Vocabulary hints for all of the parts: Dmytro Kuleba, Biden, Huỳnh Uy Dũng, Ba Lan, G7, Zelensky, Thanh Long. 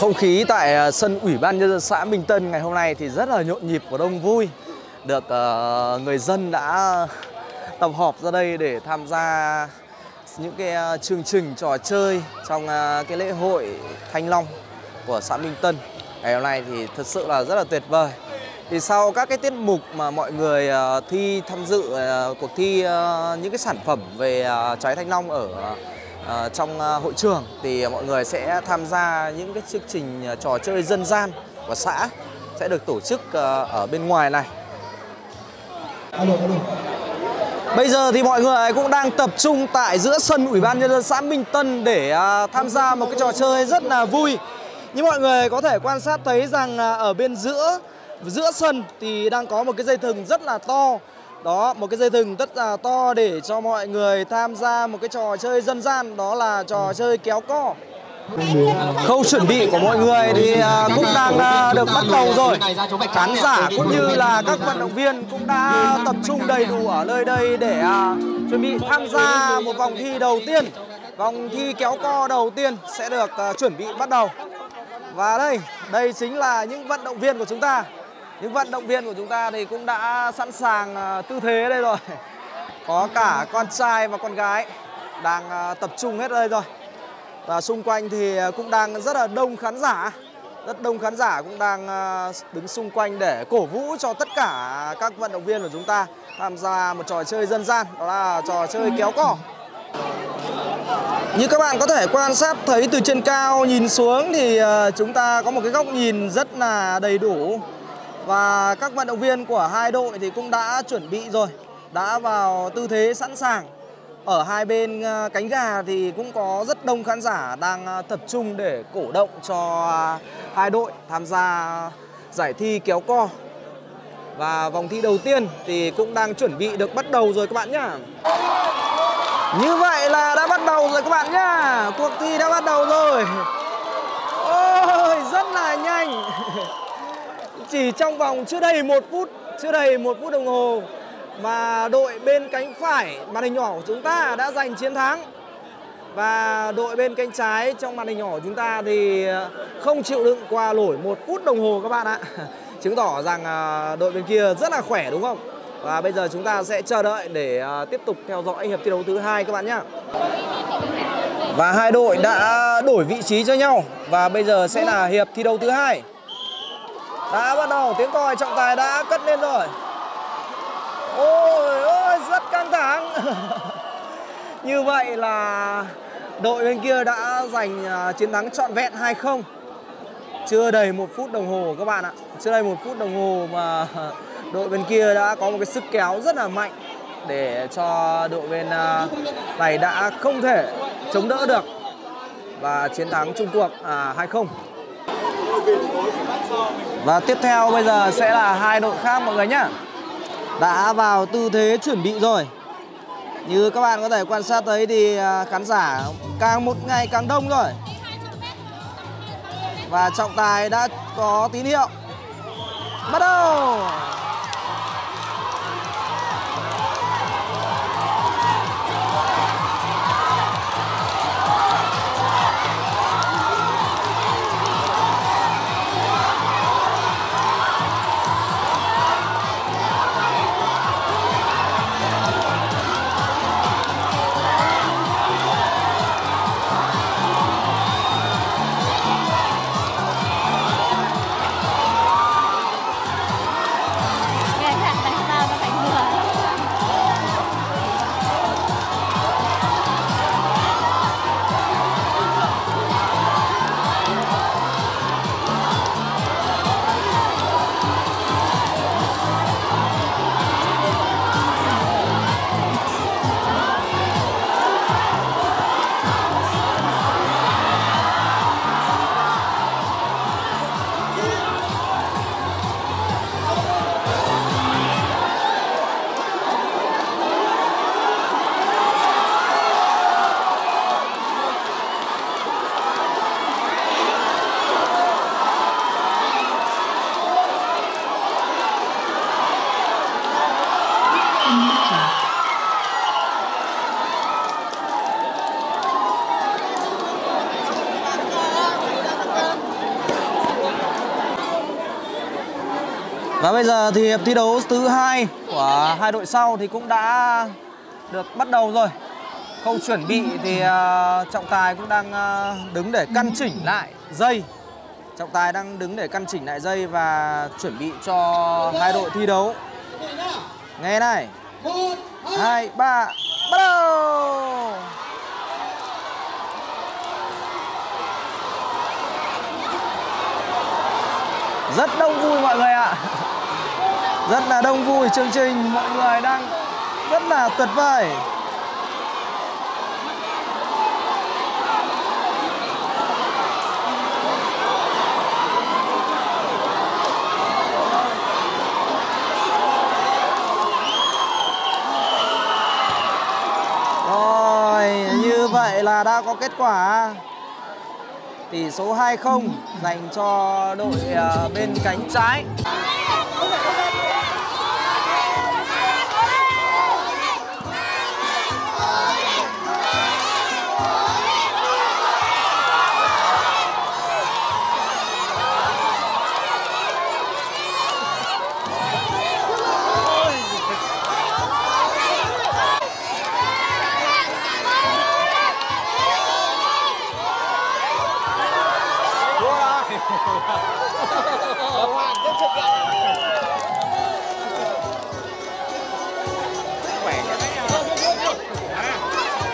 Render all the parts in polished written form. Không khí tại sân Ủy ban Nhân dân xã Minh Tân ngày hôm nay thì rất là nhộn nhịp và đông vui. Được người dân đã tập họp ra đây để tham gia những cái chương trình trò chơi trong cái lễ hội Thanh Long của xã Minh Tân. Ngày hôm nay thì thật sự là rất là tuyệt vời. Thì sau các cái tiết mục mà mọi người tham dự cuộc thi những cái sản phẩm về trái thanh long ở trong hội trường, thì mọi người sẽ tham gia những cái chương trình trò chơi dân gian của xã sẽ được tổ chức ở bên ngoài này. Bây giờ thì mọi người cũng đang tập trung tại giữa sân Ủy ban Nhân dân xã Minh Tân để tham gia một cái trò chơi rất là vui. Như mọi người có thể quan sát thấy rằng ở bên giữa sân thì đang có một cái dây thừng rất là to. Đó, một cái dây thừng rất là to để cho mọi người tham gia một cái trò chơi dân gian, đó là trò chơi kéo co. Khâu chuẩn bị của mọi người thì cũng đang được bắt đầu rồi. Khán giả cũng như là các vận động viên cũng đã tập trung đầy đủ ở nơi đây để chuẩn bị tham gia một vòng thi đầu tiên. Vòng thi kéo co đầu tiên sẽ được chuẩn bị bắt đầu. Và đây chính là những vận động viên của chúng ta. Những vận động viên của chúng ta thì cũng đã sẵn sàng tư thế đây rồi. Có cả con trai và con gái đang tập trung hết đây rồi. Và xung quanh thì cũng đang rất là đông khán giả. Rất đông khán giả cũng đang đứng xung quanh để cổ vũ cho tất cả các vận động viên của chúng ta tham gia một trò chơi dân gian, đó là trò chơi kéo co. Như các bạn có thể quan sát thấy từ trên cao nhìn xuống thì chúng ta có một cái góc nhìn rất là đầy đủ. Và các vận động viên của hai đội thì cũng đã chuẩn bị rồi, đã vào tư thế sẵn sàng. Ở hai bên cánh gà thì cũng có rất đông khán giả đang tập trung để cổ động cho hai đội tham gia giải thi kéo co. Và vòng thi đầu tiên thì cũng đang chuẩn bị được bắt đầu rồi các bạn nhá. Như vậy là đã bắt đầu rồi các bạn nhá. Cuộc thi đã bắt đầu rồi. Ôi, rất là nhanh. Chỉ trong vòng chưa đầy một phút đồng hồ mà đội bên cánh phải màn hình nhỏ của chúng ta đã giành chiến thắng. Và đội bên cánh trái trong màn hình nhỏ của chúng ta thì không chịu đựng qua nổi 1 phút đồng hồ các bạn ạ. Chứng tỏ rằng đội bên kia rất là khỏe đúng không? Và bây giờ chúng ta sẽ chờ đợi để tiếp tục theo dõi hiệp thi đấu thứ hai các bạn nhé. Và hai đội đã đổi vị trí cho nhau và bây giờ sẽ là hiệp thi đấu thứ hai. Đã bắt đầu, tiếng còi trọng tài đã cất lên rồi. Ôi ôi, rất căng thẳng. Như vậy là đội bên kia đã giành chiến thắng trọn vẹn 2-0. Chưa đầy 1 phút đồng hồ các bạn ạ. Chưa đầy 1 phút đồng hồ mà đội bên kia đã có một cái sức kéo rất là mạnh để cho đội bên này đã không thể chống đỡ được và chiến thắng chung cuộc 2-0. Và tiếp theo bây giờ sẽ là hai đội khác mọi người nhé. Đã vào tư thế chuẩn bị rồi. Như các bạn có thể quan sát thấy thì khán giả càng một ngày càng đông rồi. Và trọng tài đã có tín hiệu. Bắt đầu. Và bây giờ thì hiệp thi đấu thứ hai của hai đội sau thì cũng đã được bắt đầu rồi. Khâu chuẩn bị thì trọng tài cũng đang đứng để căn chỉnh lại dây. Trọng tài đang đứng để căn chỉnh lại dây và chuẩn bị cho hai đội thi đấu. Nghe này, 1, 2, 3, bắt đầu. Rất đông vui mọi người ạ. Rất là đông vui, chương trình mọi người đang rất là tuyệt vời. Rồi, như vậy là đã có kết quả. Tỷ số 2-0 dành cho đội bên cánh trái.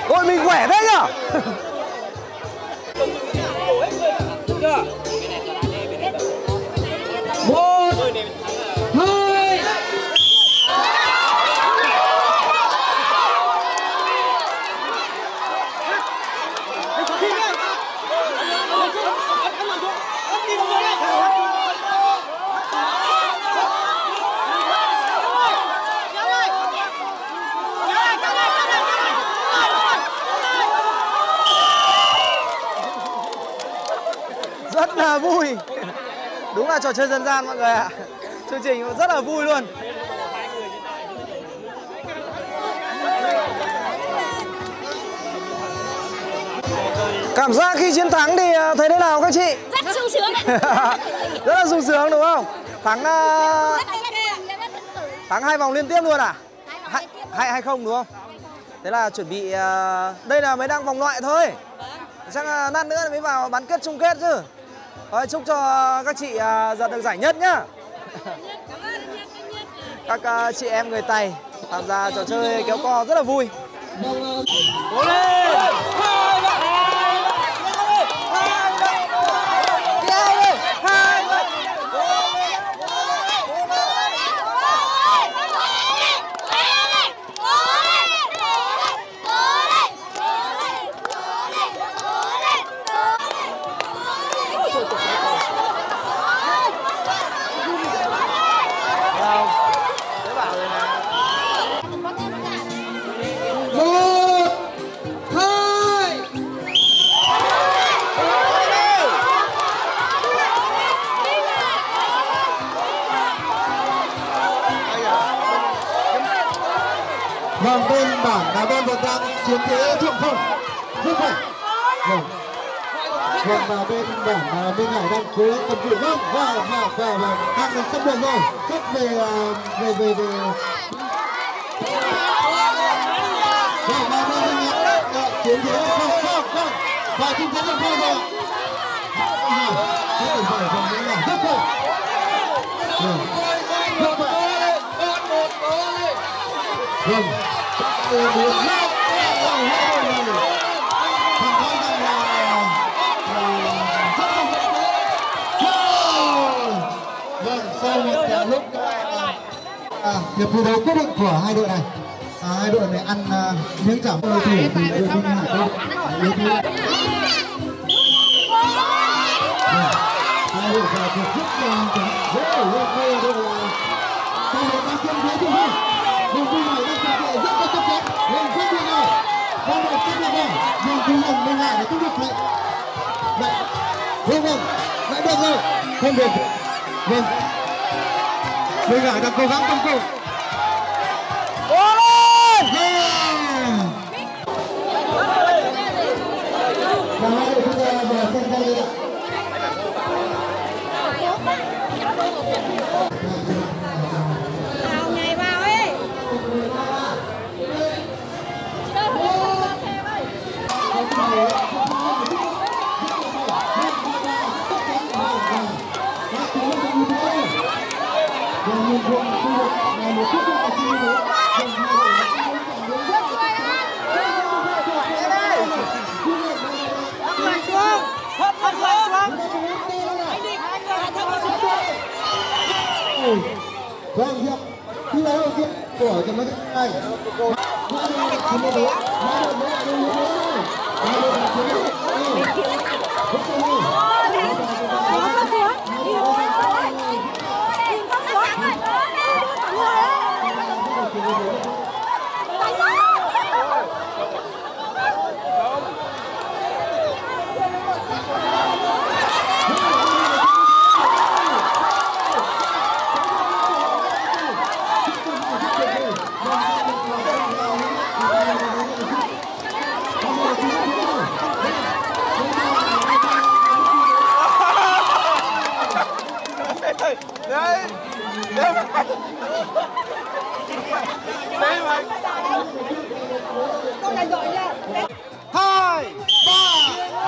Đội mình khỏe thế nhở? Rất là vui. Đúng là trò chơi dân gian mọi người ạ. Chương trình rất là vui luôn. Cảm giác khi chiến thắng thì thấy thế nào các chị? Rất sung sướng. Rất là sung sướng đúng không? Thắng 2 vòng liên tiếp luôn à? 2-0 đúng không? Thế là chuẩn bị, đây là mới đang vòng loại thôi. Chắc là lát nữa mới vào bán kết chung kết chứ. Rồi, chúc cho các chị giật được giải nhất nhá. Các chị em người Tày tham gia trò chơi kéo co rất là vui. Cố lên! Vâng, bên bảng là bên Việt Nam chiếm thế thượng phong, rất khỏe. Vâng, và bên bảng là bên Hải đang cố gắng cầm cự vâng và đang được sắp được rồi, sắp về. Vâng, và bên Việt Nam chiếm thế thượng phong và chiếm thế thượng phong rồi. Rất khỏe và bên Hải rất khỏe. Vâng, vâng, sau một lúc hiệp thi đấu quyết định của hai đội này, hai đội này ăn miếng chả môi thủ thì đội bên Hải Đông. Hai đội vào cuộc rất là không được. Vâng. Bây giờ đang cố gắng công cụ. Cố lên.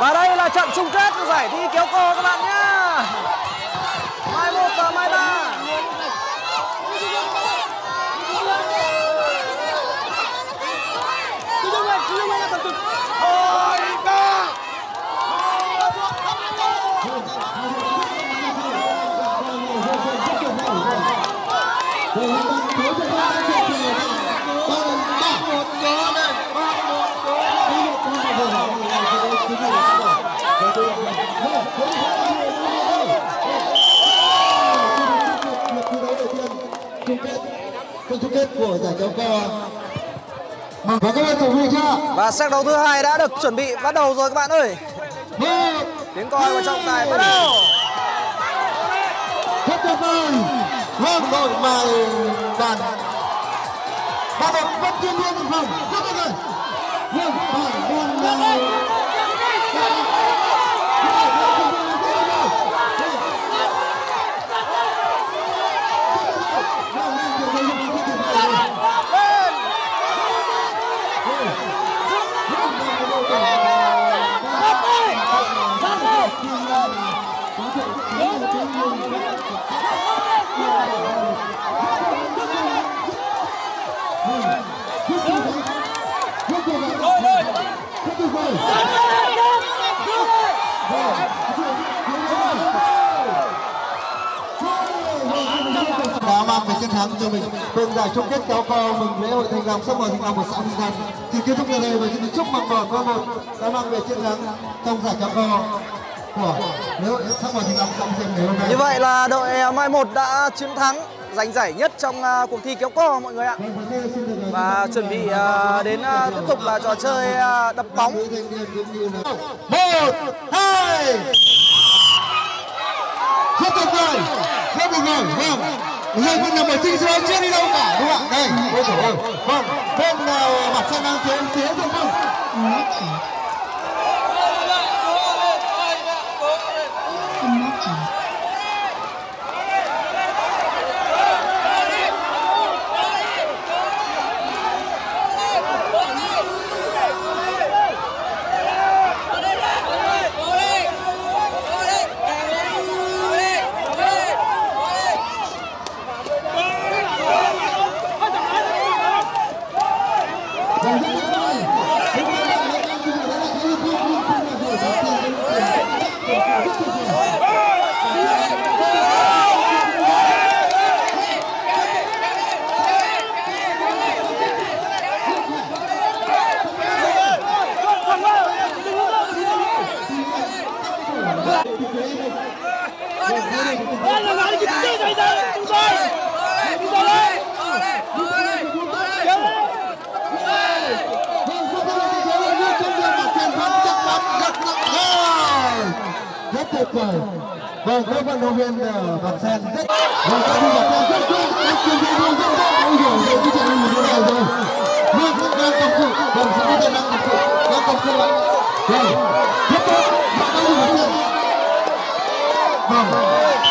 Và đây là trận chung kết của giải thi kéo co các bạn nhá. Mai 1 và mai 3. Chung kết của giải kéo co. Và các bạn chuẩn bị chưa? Và set đấu thứ hai đã được chuẩn bị bắt đầu rồi các bạn ơi. Tiếng còi của trọng tài bắt đầu. Hết tuyệt vời. Vâng, đội mà bàn ba đội vẫn chưa biết được không? Rất tuyệt vời. Vâng, đội luôn là đã mang về chiến thắng cho mình từng giải chung kết kéo co mừng lễ hội Thanh Long, sắp mời Thanh Long của xã Thanh Long. Thì kết thúc tại đây với xin chúc mừng đội Thanh Long đã mang về chiến thắng trong giải kéo co của lễ hội sắp mời Thanh Long trong ngày hôm nay. Như vậy là đội Mai 1 đã chiến thắng, giành giải nhất trong cuộc thi kéo co mọi người ạ. Và chuẩn bị đến tiếp tục là trò chơi đập bóng. 1, 2. Rất tuyệt vời, rất tuyệt vời. Vâng, người quân nằm ở trên sân chưa đi đâu cả đúng không ạ? Đây, ôi trời ơi. Vâng, bên nào mặt sân đang chiếm thế rồi không? Vâng, các vận động viên ở vòng sen rất vâng, các vận động viên rất tốt, các chuyên viên rất tốt, đã hiểu được cái trận đấu này rồi. Vâng, các đang tập trung, vâng, các vận động viên đang tập trung lại. Vâng, rất tốt, các vận động viên. Vâng.